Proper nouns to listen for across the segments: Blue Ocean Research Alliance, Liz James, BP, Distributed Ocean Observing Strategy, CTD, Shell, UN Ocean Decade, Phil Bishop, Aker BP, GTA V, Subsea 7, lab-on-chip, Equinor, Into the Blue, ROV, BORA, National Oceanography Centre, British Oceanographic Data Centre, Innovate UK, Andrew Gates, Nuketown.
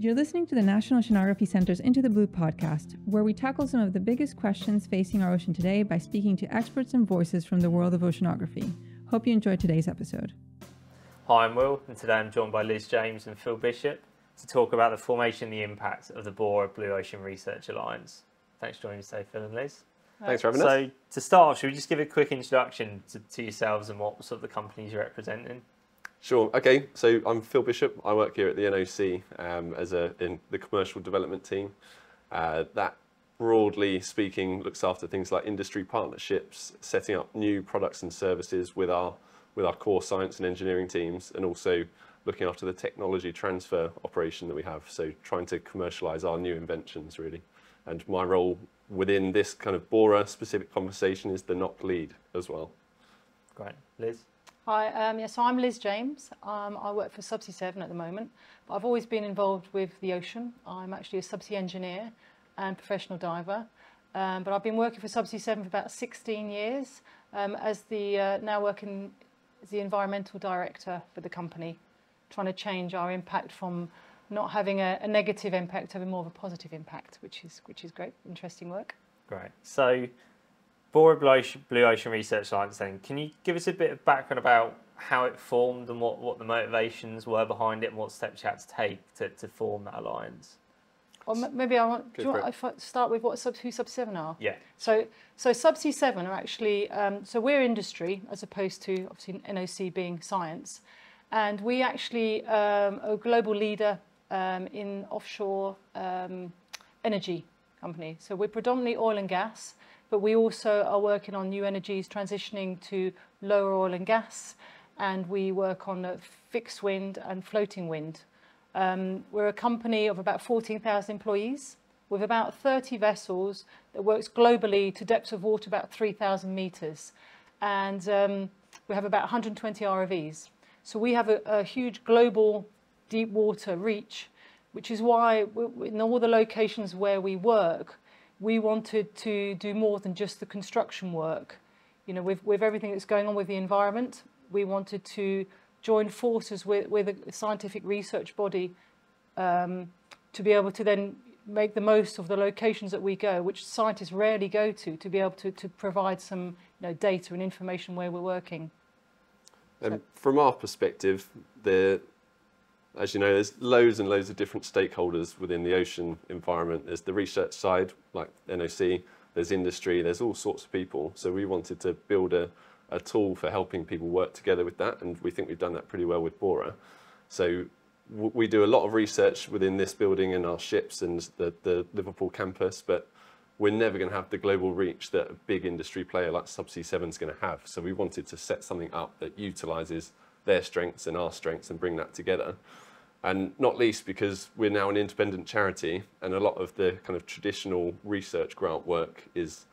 You're listening to the National Oceanography Centre's Into the Blue podcast, where we tackle some of the biggest questions facing our ocean today by speaking to experts and voices from the world of oceanography. Hope you enjoyed today's episode. Hi, I'm Will, and today I'm joined by Liz James and Phil Bishop to talk about the formation and the impact of the BORA Blue Ocean Research Alliance. Thanks for joining us today, Phil and Liz. Thanks for having us. So, to start, should we just give a quick introduction to yourselves and what sort of the companies you're representing? Sure. Okay. So I'm Phil Bishop. I work here at the NOC in the commercial development team. That, broadly speaking, looks after things like industry partnerships, setting up new products and services with our core science and engineering teams, and also looking after the technology transfer operation that we have. So trying to commercialise our new inventions, really. And my role within this kind of BORA specific conversation is the NOC lead as well. Great, Liz. Hi, so I'm Liz James. I work for Subsea 7 at the moment, but I've always been involved with the ocean. I'm actually a subsea engineer and professional diver, but I've been working for Subsea 7 for about 16 years, now working as the environmental director for the company, trying to change our impact from not having a negative impact, having more of a positive impact, which is great, interesting work. Great. So, BORA Blue Ocean Research Alliance then, can you give us a bit of background about how it formed and what the motivations were behind it and what steps you had to take to form that alliance? Or maybe I start with who Subsea 7 are? Yeah. So Subsea 7 are actually, so we're industry as opposed to obviously NOC being science, and we actually are a global leader in offshore energy company. So we're predominantly oil and gas, but we also are working on new energies, transitioning to lower oil and gas, and we work on fixed wind and floating wind. We're a company of about 14,000 employees with about 30 vessels that works globally to depths of water about 3,000 metres. And we have about 120 ROVs. So we have a huge global deep water reach, which is why in all the locations where we work, we wanted to do more than just the construction work. You know, with everything that's going on with the environment, we wanted to join forces with a scientific research body to be able to then make the most of the locations that we go, which scientists rarely go to be able to provide some data and information where we're working. From our perspective, as you know, there's loads and loads of different stakeholders within the ocean environment. There's the research side, like NOC, there's industry, there's all sorts of people. So we wanted to build a tool for helping people work together with that, and we think we've done that pretty well with BORA. So we do a lot of research within this building and our ships and the Liverpool campus, but we're never going to have the global reach that a big industry player like Subsea 7 is going to have. So we wanted to set something up that utilises their strengths and our strengths and bring that together. And not least because we're now an independent charity, and a lot of the kind of traditional research grant work is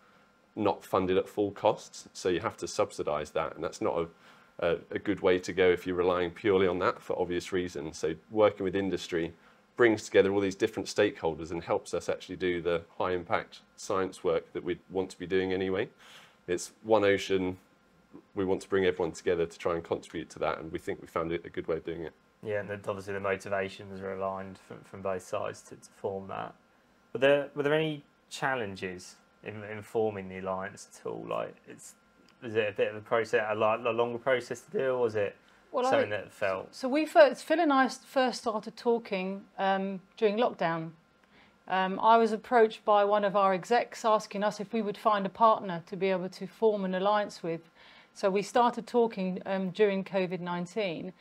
not funded at full costs. So you have to subsidise that, and that's not a good way to go if you're relying purely on that for obvious reasons. So working with industry brings together all these different stakeholders and helps us actually do the high impact science work that we want to be doing anyway. It's one ocean. We want to bring everyone together to try and contribute to that, and we think we found a good way of doing it. Yeah, and obviously the motivations are aligned from both sides to form that. Were there any challenges in forming the alliance at all? Like, was it a bit of a process, a longer process to do, or was it something that felt? So Phil and I first started talking during lockdown. I was approached by one of our execs asking us if we would find a partner to be able to form an alliance with. So we started talking during COVID-19,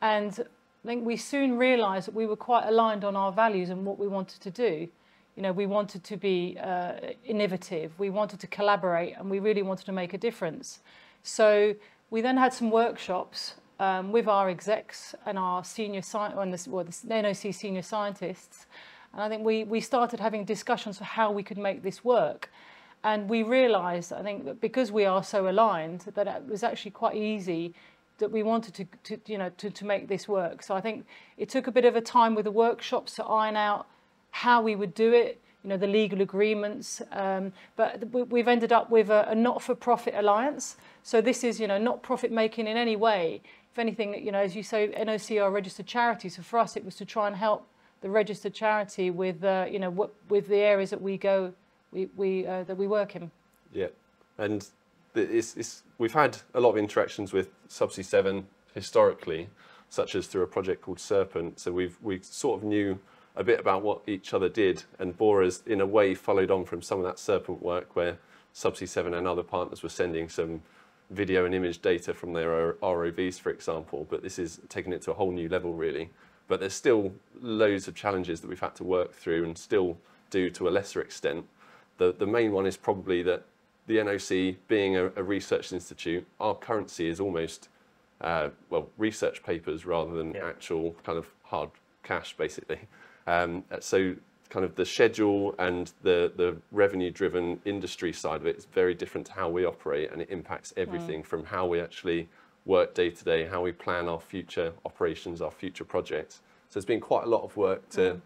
and I think we soon realised that we were quite aligned on our values and what we wanted to do. You know, we wanted to be innovative, we wanted to collaborate, and we really wanted to make a difference. So we then had some workshops with our execs and our the NOC senior scientists, and I think we started having discussions for how we could make this work. And we realised, I think, that because we are so aligned, that it was actually quite easy that we wanted to make this work. So I think it took a bit of a time with the workshops to iron out how we would do it, the legal agreements. But we've ended up with a not-for-profit alliance. So this is, not profit-making in any way. If anything, as you say, NOC are registered charities. So for us, it was to try and help the registered charity with you know, with the areas that we work in. Yeah, and it's we've had a lot of interactions with Subsea 7 historically, such as through a project called Serpent. So we sort of knew a bit about what each other did, and BORA's in a way followed on from some of that Serpent work, where Subsea 7 and other partners were sending some video and image data from their ROVs, for example, but this is taking it to a whole new level, really. But there's still loads of challenges that we've had to work through, and still do to a lesser extent. The main one is probably that the NOC, being a research institute, our currency is almost, well, research papers rather than actual kind of hard cash, basically. So kind of the schedule and the revenue-driven industry side of it is very different to how we operate, and it impacts everything from how we actually work day to day, how we plan our future operations, our future projects. So it's been quite a lot of work to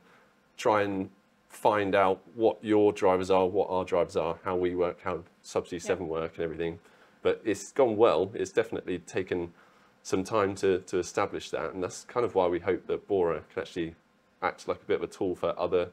try and find out what your drivers are, what our drivers are, how we work, how Subsea 7 work and everything. But it's gone well. It's definitely taken some time to establish that, and that's kind of why we hope that BORA can actually act like a bit of a tool for other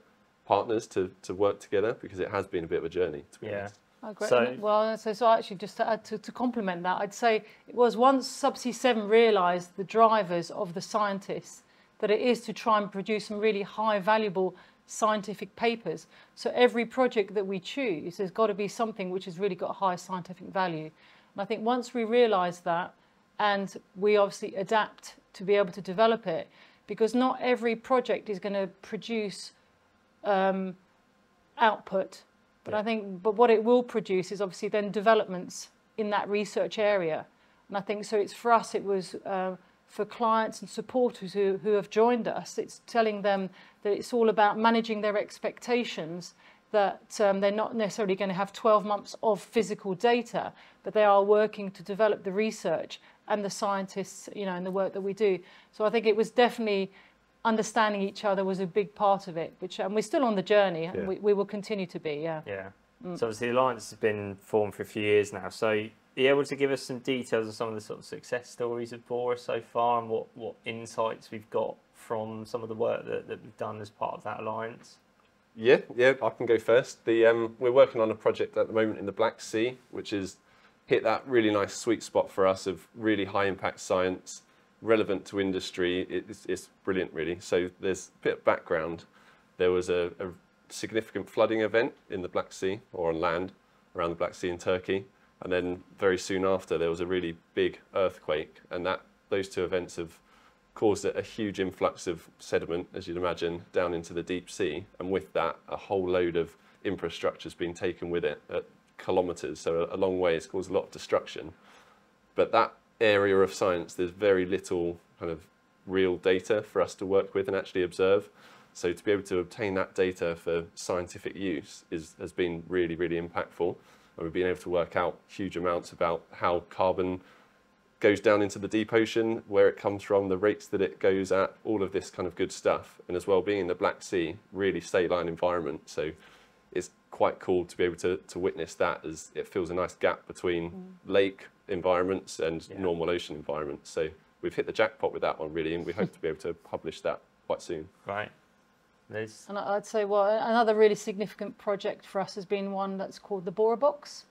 partners to work together, because it has been a bit of a journey, to be honest. Oh, great. So, well, so actually, just to add to complement that, I'd say it was once Subsea 7 realised the drivers of the scientists, that it is to try and produce some really high valuable scientific papers. So every project that we choose has got to be something which has really got high scientific value. And I think once we realise that, and we obviously adapt to be able to develop it, because not every project is going to produce output, but I think, but what it will produce is obviously then developments in that research area. And I think so. It's for us. It was for clients and supporters who have joined us. It's telling them that it's all about managing their expectations, that they're not necessarily going to have 12 months of physical data, but they are working to develop the research and the scientists, you know, and the work that we do. So I think it was definitely understanding each other was a big part of it, which, and we're still on the journey, and we will continue to be, So obviously the Alliance has been formed for a few years now, so are you able to give us some details of some of the sort of success stories of BORA so far, and what insights we've got from some of the work that we've done as part of that Alliance? Yeah, I can go first. We're working on a project at the moment in the Black Sea, which has hit that really nice sweet spot for us of really high impact science, relevant to industry. It's brilliant, really. So there's a bit of background. There was a significant flooding event in the Black Sea, or on land around the Black Sea in Turkey. And then very soon after, there was a really big earthquake. And those two events have caused a huge influx of sediment, as you'd imagine, down into the deep sea. And with that, a whole load of infrastructure has been taken with it at kilometres. So a long way. It's caused a lot of destruction. But that area of science, there's very little kind of real data for us to work with and actually observe. So to be able to obtain that data for scientific use has been really, really impactful. And we've been able to work out huge amounts about how carbon goes down into the deep ocean, where it comes from, the rates that it goes at, all of this kind of good stuff. And as well, being in the Black Sea, really saline environment. So it's quite cool to be able to witness that, as it fills a nice gap between lake environments and normal ocean environments. So we've hit the jackpot with that one, really, and we hope to be able to publish that quite soon. Right. Liz? And I'd say, well, another really significant project for us has been one that's called the BORA Box,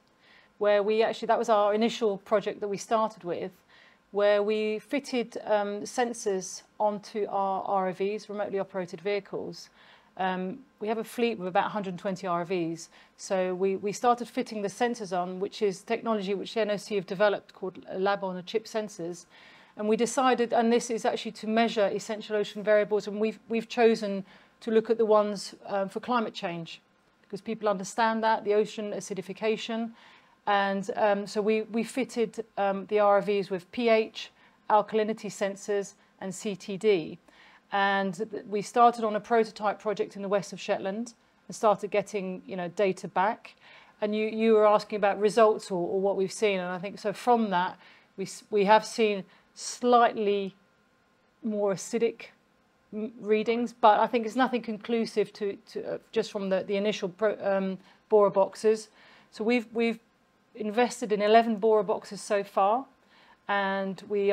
where we actually, that was our initial project that we started with, where we fitted sensors onto our ROVs, remotely operated vehicles. We have a fleet with about 120 ROVs, so we started fitting the sensors on, which is technology which the NOC have developed called lab-on-chip sensors. And we decided, and this is actually to measure essential ocean variables, and we've chosen to look at the ones for climate change, because people understand that, the ocean acidification. And so we fitted the ROVs with pH, alkalinity sensors and CTD. And we started on a prototype project in the west of Shetland and started getting, you know, data back. And you were asking about results or what we've seen. And I think so from that, we have seen slightly more acidic readings, but I think it's nothing conclusive to just from the initial BORA boxes. So we've invested in 11 BORA boxes so far. And we've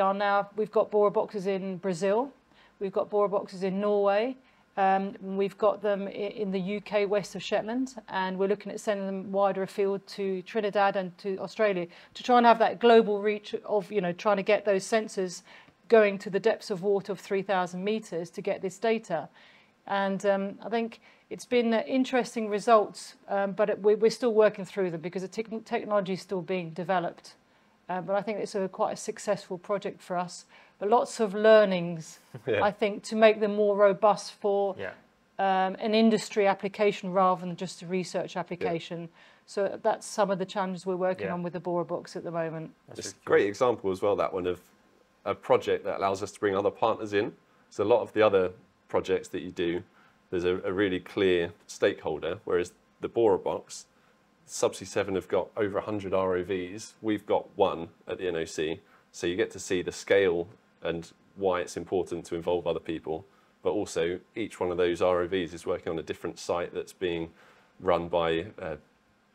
got BORA boxes in Brazil. We've got BORA boxes in Norway, We've got them in the UK west of Shetland, and we're looking at sending them wider afield to Trinidad and to Australia to try and have that global reach of, you know, trying to get those sensors going to the depths of water of 3,000 metres to get this data. And I think it's been interesting results, but we're still working through them because the technology is still being developed. But I think it's quite a successful project for us. But lots of learnings, yeah. I think, to make them more robust for yeah. An industry application rather than just a research application. Yeah. So that's some of the challenges we're working yeah. on with the BORA box at the moment. It's a great example as well, that one, of a project that allows us to bring other partners in. So a lot of the other projects that you do, there's a really clear stakeholder, whereas the BORA box, Subsea 7 have got over 100 ROVs. We've got one at the NOC. So you get to see the scale and why it's important to involve other people. But also, each one of those ROVs is working on a different site that's being run by a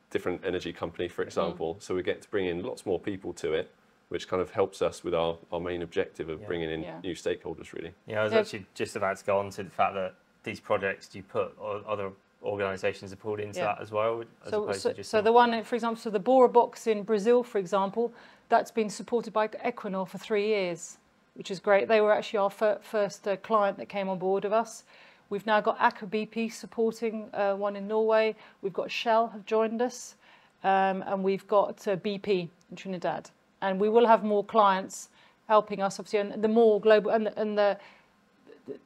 different energy company, for example. Mm. So we get to bring in lots more people to it, which kind of helps us with our main objective of yeah. bringing in yeah. new stakeholders, really. Yeah, I was actually just about to go on to the fact that these projects you put other organisations are pulled into yeah. that as well. As so the one, for example, so the BORA box in Brazil, for example, that's been supported by Equinor for 3 years, which is great. They were actually our first client that came on board of us. We've now got Aker BP supporting one in Norway. We've got Shell have joined us, and we've got BP in Trinidad. And we will have more clients helping us, obviously, and the more global, and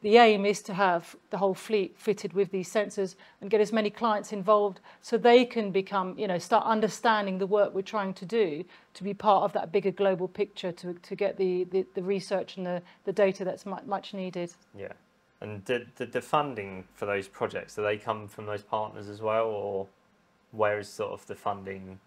the aim is to have the whole fleet fitted with these sensors and get as many clients involved so they can become, you know, start understanding the work we're trying to do to be part of that bigger global picture to get the research and the data that's much needed. Yeah. And the funding for those projects, do they come from those partners as well, or where is sort of the funding?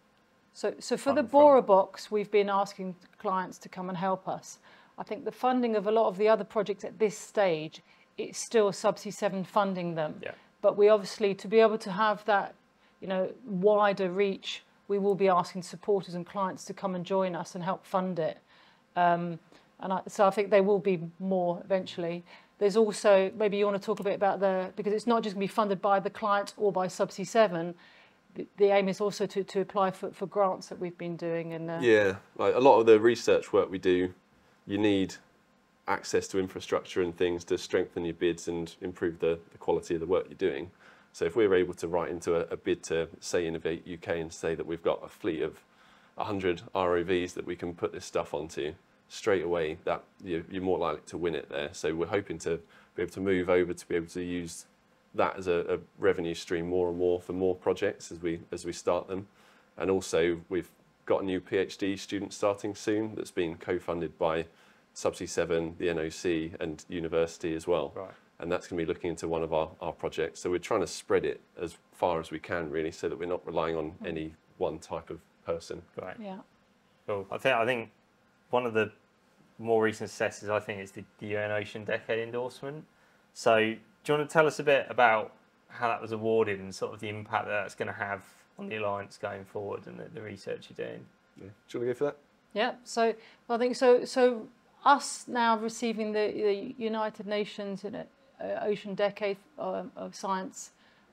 So for the BORA box, we've been asking clients to come and help us. I think the funding of a lot of the other projects at this stage, it's still Subsea 7 funding them. Yeah. But we obviously, to be able to have that, you know, wider reach, we will be asking supporters and clients to come and join us and help fund it. So I think there will be more eventually. There's also, maybe you want to talk a bit about because it's not just going to be funded by the client or by Subsea 7. The aim is also to apply for grants that we've been doing. And yeah, like a lot of the research work we do, you need access to infrastructure and things to strengthen your bids and improve the quality of the work you're doing. So if we were able to write into a bid to, say, Innovate UK and say that we've got a fleet of 100 ROVs that we can put this stuff onto, straight away that you're more likely to win it there. So we're hoping to be able to move over to be able to use that as a revenue stream more and more for more projects as we start them. And also we've got a new PhD student starting soon that's been co-funded by Subsea 7, the NOC and university as well. Right. And that's going to be looking into one of our projects. So we're trying to spread it as far as we can really, so that we're not relying on any one type of person. Right. Yeah. Cool. I think one of the more recent successes, I think, is the UN Ocean Decade endorsement. So do you want to tell us a bit about how that was awarded and sort of the impact that that's going to have on the Alliance going forward and the research you're doing? Yeah. Do you want to go for that? Yeah, so well, I think so. So us now receiving the United Nations Ocean Decade of Science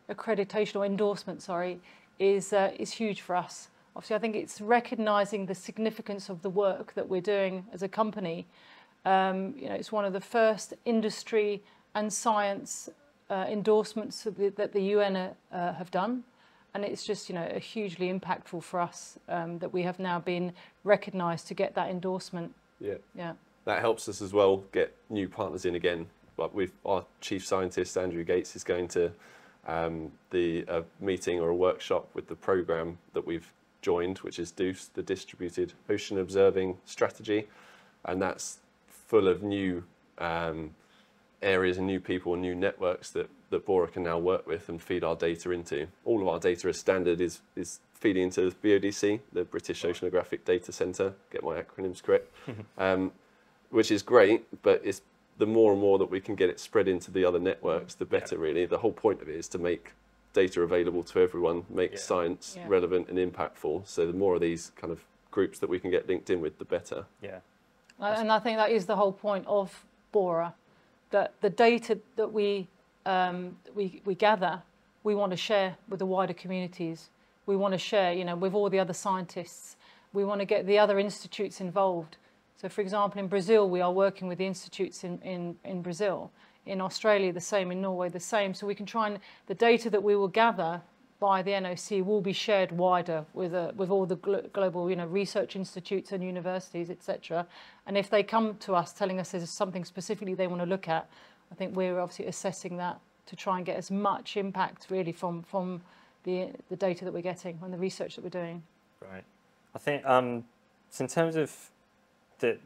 accreditation or endorsement, sorry, is huge for us. Obviously, I think it's recognising the significance of the work that we're doing as a company. You know, it's one of the first industry and science endorsements that the UN have done. And it's just, you know, hugely impactful for us that we have now been recognised to get that endorsement. Yeah. Yeah. That helps us as well get new partners in again. Like our chief scientist, Andrew Gates, is going to a meeting or a workshop with the programme that we've joined, which is DOOS, the Distributed Ocean Observing Strategy. And that's full of new areas and new people and new networks that BORA can now work with and feed our data into. All of our data as standard is feeding into the BODC, the British Oceanographic Data Centre, get my acronyms correct, which is great, but it's the more and more that we can get it spread into the other networks, the better yeah. really. The whole point of it is to make data available to everyone, make yeah. science yeah. relevant and impactful. So the more of these kind of groups that we can get linked in with, the better. Yeah. And I think that is the whole point of BORA, that the data that we we gather, we want to share with the wider communities. We want to share, you know, with all the other scientists. We want to get the other institutes involved. So, for example, in Brazil, we are working with the institutes in Brazil. In Australia, the same. In Norway, the same. So we can try and the data that we will gather by the NOC will be shared wider with all the global, you know, research institutes and universities, etc. And if they come to us telling us there's something specifically they want to look at, I think we're obviously assessing that to try and get as much impact really from the data that we're getting and the research that we're doing. Right. I think so. In terms of the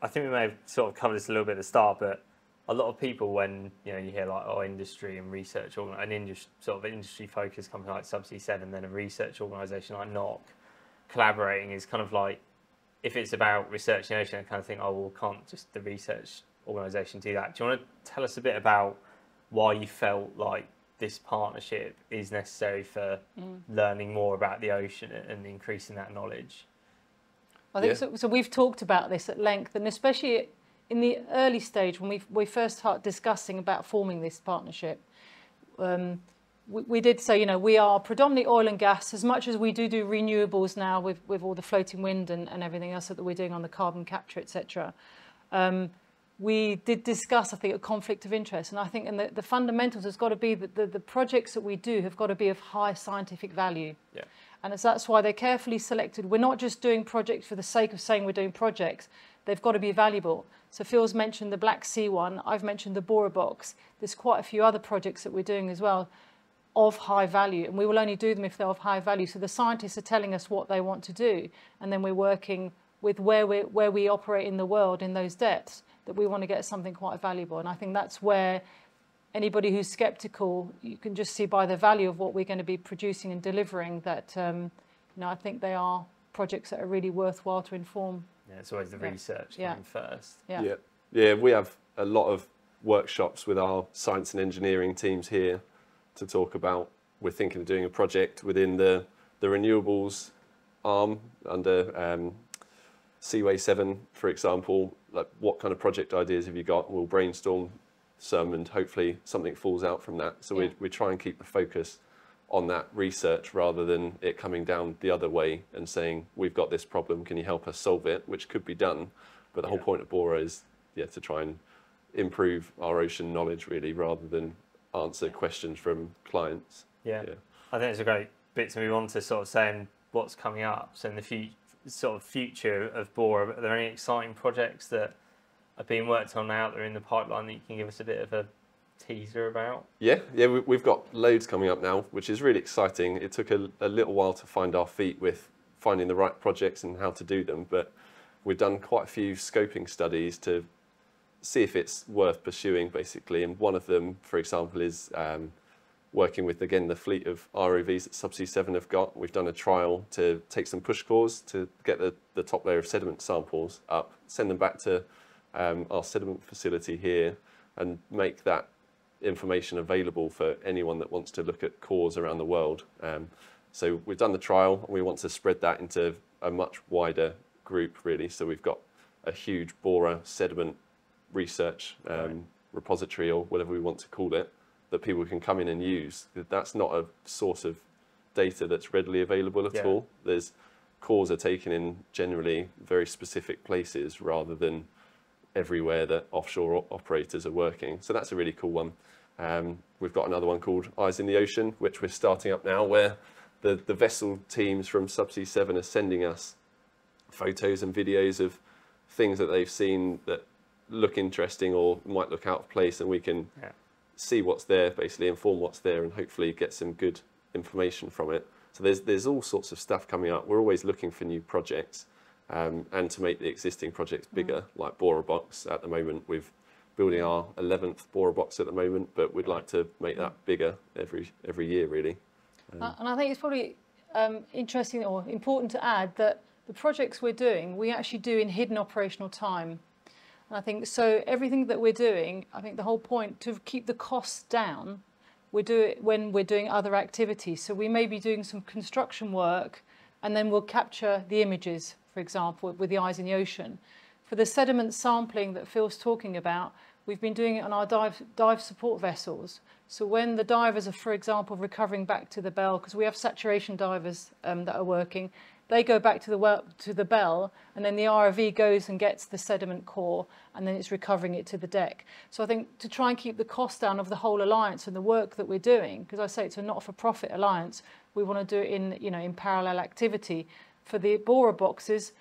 I think we may have sort of covered this a little bit at the start, but a lot of people, when you know you hear like, oh, industry and research, or an industry sort of industry-focused company like Subsea 7, then a research organisation like NOC collaborating is kind of like, if it's about research in ocean, I kind of think, oh, well, can't just the research organisation do that? Do you want to tell us a bit about why you felt like this partnership is necessary for learning more about the ocean and increasing that knowledge? I think so. So we've talked about this at length, and especially in the early stage, when we first started discussing about forming this partnership, we did say, you know, we are predominantly oil and gas, as much as we do renewables now with all the floating wind and everything else that we're doing on the carbon capture, etc. We did discuss, I think, a conflict of interest. And I think the fundamentals has got to be that the projects that we do have got to be of high scientific value. Yeah. And that's why they're carefully selected. We're not just doing projects for the sake of saying we're doing projects. They've got to be valuable. So Phil's mentioned the Black Sea one. I've mentioned the Bora box. There's quite a few other projects that we're doing as well of high value. And we will only do them if they're of high value. So the scientists are telling us what they want to do. And then we're working with where we operate in the world in those depths that we want to get something quite valuable. And I think that's where anybody who's sceptical, you can just see by the value of what we're going to be producing and delivering that, you know, I think they are projects that are really worthwhile to inform. Yeah, it's always the research coming first. Yeah. We have a lot of workshops with our science and engineering teams here to talk about, we're thinking of doing a project within the renewables arm under Seaway 7, for example. Like, what kind of project ideas have you got? We'll brainstorm some and hopefully something falls out from that. So we try and keep the focus on that research rather than it coming down the other way and saying, we've got this problem, can you help us solve it? Which could be done. But the whole point of Bora is to try and improve our ocean knowledge, really, rather than answer questions from clients. Yeah, I think it's a great bit to move on to sort of saying what's coming up. So in the future of Bora, are there any exciting projects that are being worked on now that are in the pipeline that you can give us a bit of a teaser about? Yeah, we've got loads coming up now, which is really exciting. It took a little while to find our feet with finding the right projects and how to do them, but we've done quite a few scoping studies to see if it's worth pursuing, basically. And one of them, for example, is working with, again, the fleet of ROVs that Subsea 7 have got. We've done a trial to take some push cores to get the top layer of sediment samples up, send them back to our sediment facility here and make that information available for anyone that wants to look at cores around the world. So we've done the trial and we want to spread that into a much wider group, really. So we've got a huge Bora sediment research repository, or whatever we want to call it, that people can come in and use. That's not a source of data that's readily available at all. There's cores are taken in generally very specific places rather than everywhere that offshore operators are working. So that's a really cool one. We've got another one called Eyes in the Ocean, which we're starting up now, where the vessel teams from Subsea 7 are sending us photos and videos of things that they've seen that look interesting or might look out of place, and we can see what's there, basically inform what's there and hopefully get some good information from it. So there's all sorts of stuff coming up. We're always looking for new projects. And to make the existing projects bigger, like Bora Box. At the moment, we're building our 11th Bora Box at the moment, but we'd like to make that bigger every year, really. And I think it's probably interesting or important to add that the projects we're doing, we actually do in hidden operational time. And I think so everything that we're doing, I think the whole point to keep the costs down, we do it when we're doing other activities. So we may be doing some construction work and then we'll capture the images, for example, with the Eyes in the Ocean. For the sediment sampling that Phil's talking about, We've been doing it on our dive support vessels. So when the divers are, for example, recovering back to the bell, because we have saturation divers that are working, they go back to the bell, and then the ROV goes and gets the sediment core, and then it's recovering it to the deck. So I think to try and keep the cost down of the whole alliance and the work that we're doing, because I say it's a not-for-profit alliance, we want to do it in, you know, in parallel activity. For the BORA boxes,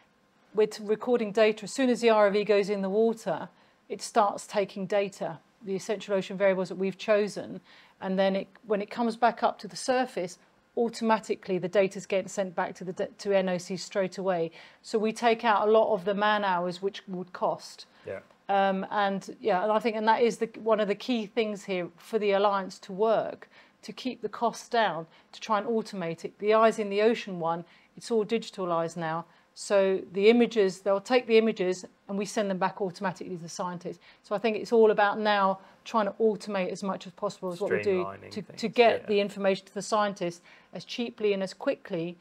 we're recording data. As soon as the ROV goes in the water, it starts taking data, the essential ocean variables that we've chosen, and then it, when it comes back up to the surface, automatically the data's getting sent back to the NOC straight away. So we take out a lot of the man hours, which would cost. Yeah. And I think, and that is one of the key things here for the alliance to work, to keep the costs down, to try and automate it. The Eyes in the Ocean one, it's all digitalised now. So the images, they'll take the images and we send them back automatically to the scientists. So I think it's all about now trying to automate as much as possible as what we do to get the information to the scientists as cheaply and as quickly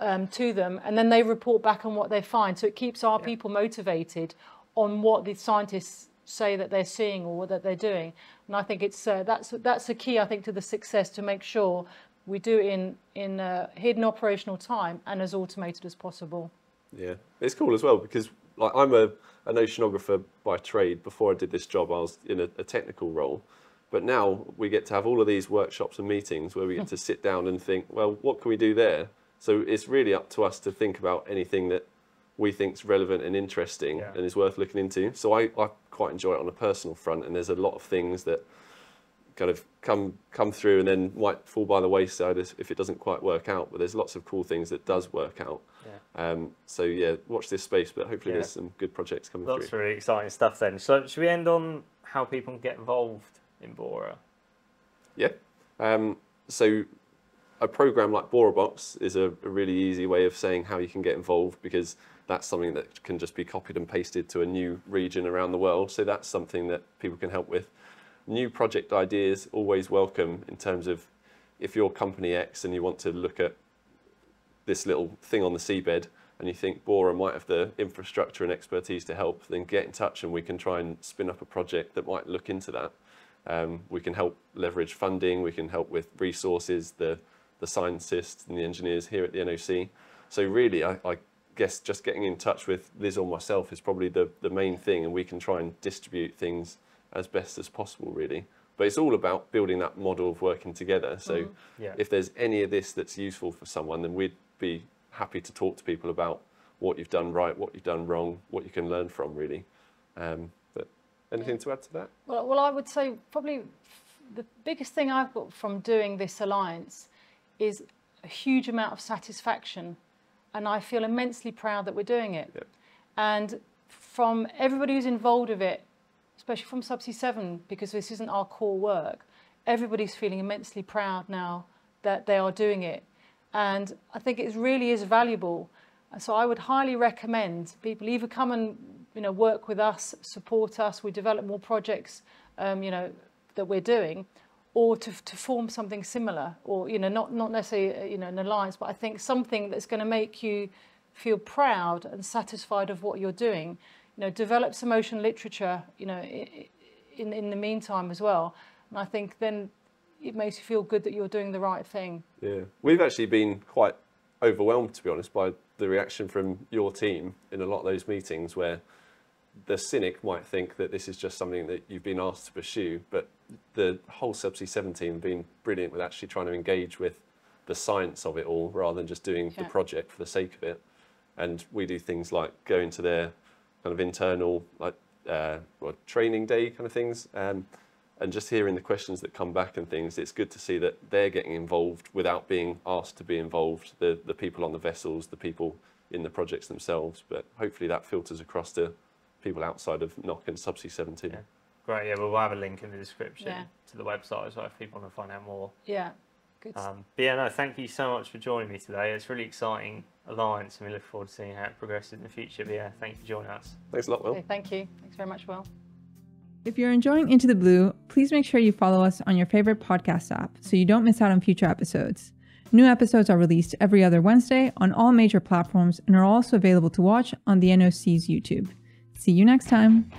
to them. And then they report back on what they find. So it keeps our people motivated on what the scientists say that they're seeing or that they're doing. And I think it's that's the key, I think, to the success, to make sure we do it in hidden operational time and as automated as possible. Yeah, it's cool as well because like I'm an oceanographer by trade. Before I did this job, I was in a technical role. But now we get to have all of these workshops and meetings where we get to sit down and think, well, what can we do there? So it's really up to us to think about anything that we think's relevant and interesting and is worth looking into. So I quite enjoy it on a personal front, and there's a lot of things that kind of come through and then might fall by the wayside if it doesn't quite work out. But there's lots of cool things that does work out. Yeah. Watch this space, but hopefully there's some good projects coming through. Lots of really exciting stuff then. So should we end on how people get involved in BORA? Yeah. So a program like BORA Box is a really easy way of saying how you can get involved, because that's something that can just be copied and pasted to a new region around the world. So that's something that people can help with. New project ideas, always welcome, in terms of if you're company X and you want to look at this little thing on the seabed and you think BORA might have the infrastructure and expertise to help, then get in touch and we can try and spin up a project that might look into that. We can help leverage funding, we can help with resources, the scientists and the engineers here at the NOC. So really, I guess just getting in touch with Liz or myself is probably the main thing, and we can try and distribute things as best as possible, really. But it's all about building that model of working together. So if there's any of this that's useful for someone, then we'd be happy to talk to people about what you've done right, what you've done wrong, what you can learn from, really. But anything to add to that? Well, I would say probably the biggest thing I've got from doing this alliance is a huge amount of satisfaction. And I feel immensely proud that we're doing it. Yep. And from everybody who's involved with it, especially from Subsea 7, because this isn't our core work, everybody's feeling immensely proud now that they are doing it. And I think it really is valuable. And so I would highly recommend people either come and, you know, work with us, support us, we develop more projects, you know, that we're doing, or to form something similar, or, you know, not necessarily, you know, an alliance, but I think something that's going to make you feel proud and satisfied of what you're doing. You know, develop some ocean literature, you know, in the meantime as well. And I think then it makes you feel good that you're doing the right thing. Yeah, we've actually been quite overwhelmed, to be honest, by the reaction from your team in a lot of those meetings, where the cynic might think that this is just something that you've been asked to pursue, but the whole Subsea 7 team have been brilliant with actually trying to engage with the science of it all, rather than just doing the project for the sake of it. And we do things like go into their kind of internal, like training day kind of things, and just hearing the questions that come back and things. It's good to see that they're getting involved without being asked to be involved, the people on the vessels, the people in the projects themselves. But hopefully that filters across to people outside of NOC and Subsea 7. Yeah. Great, yeah, we'll have a link in the description to the website as well if people want to find out more. Yeah, good. But yeah, no, thank you so much for joining me today. It's really exciting alliance, and we look forward to seeing how it progresses in the future. But yeah, thank you for joining us. Thanks a lot, Will. Okay, thank you. Thanks very much, Will. If you're enjoying Into the Blue, please make sure you follow us on your favorite podcast app so you don't miss out on future episodes. New episodes are released every other Wednesday on all major platforms and are also available to watch on the NOC's YouTube. See you next time.